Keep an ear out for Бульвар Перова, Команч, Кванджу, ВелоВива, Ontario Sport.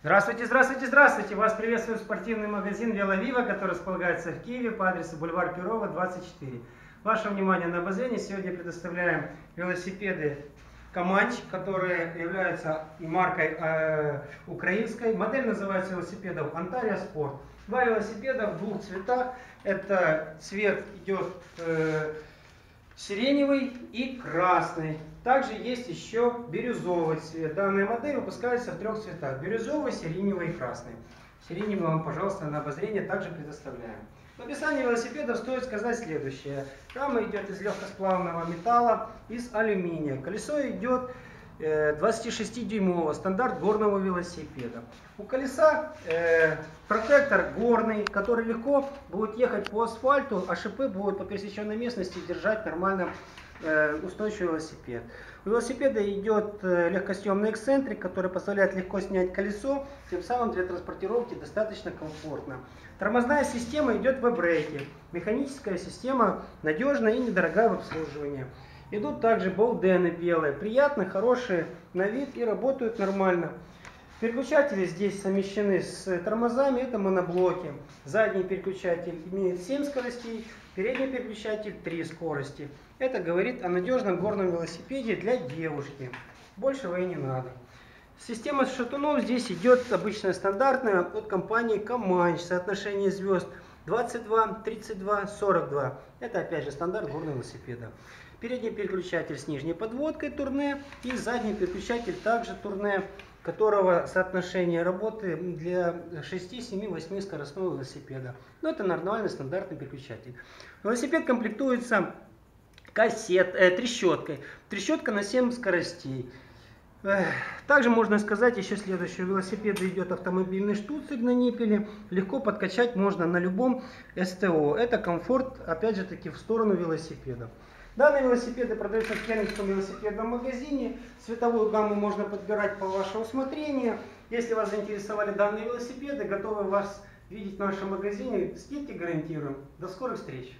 Здравствуйте, здравствуйте, здравствуйте! Вас приветствует спортивный магазин ВелоВива, который располагается в Киеве по адресу Бульвар Перова, 24. Ваше внимание на обозрение. Сегодня предоставляем велосипеды Команч, которые являются маркой украинской. Модель называется велосипедов Ontario Sport. Два велосипеда в двух цветах. Это цвет идет сиреневый и красный. Также есть еще бирюзовый цвет. Данная модель выпускается в трех цветах: бирюзовый, сиреневый и красный. Сиреневый вам, пожалуйста, на обозрение также предоставляем. В описании велосипедов стоит сказать следующее. Рама идет из легкосплавного металла, из алюминия. Колесо идет 26-дюймового, стандарт горного велосипеда. У колеса протектор горный, который легко будет ехать по асфальту, а шипы будут по пересеченной местности держать нормально устойчивый велосипед. У велосипеда идет легкосъемный эксцентрик, который позволяет легко снять колесо, тем самым для транспортировки достаточно комфортно. Тормозная система идет в брейке. Механическая система надежная и недорогая в обслуживании. Идут также болдены белые, приятные, хорошие на вид и работают нормально. Переключатели здесь совмещены с тормозами, это моноблоки. Задний переключатель имеет 7 скоростей, передний переключатель 3 скорости. Это говорит о надежном горном велосипеде для девушки. Большего и не надо. Система с шатуном здесь идет обычная стандартная от компании Команч. Соотношение звезд 22, 32, 42. Это опять же стандарт горного велосипеда. Передний переключатель с нижней подводкой турне и задний переключатель также турне, которого соотношение работы для 6, 7, 8 скоростного велосипеда. Но это нормальный стандартный переключатель. Велосипед комплектуется трещоткой. Трещотка на 7 скоростей. Также можно сказать еще следующее. У велосипеда идет автомобильный штуцик на ниппеле. Легко подкачать можно на любом СТО. Это комфорт, опять же таки, в сторону велосипеда. Данные велосипеды продаются в Кемеровском велосипедном магазине. Цветовую гамму можно подбирать по вашему усмотрению. Если вас заинтересовали данные велосипеды, готовы вас видеть в нашем магазине. Скидки гарантируем. До скорых встреч!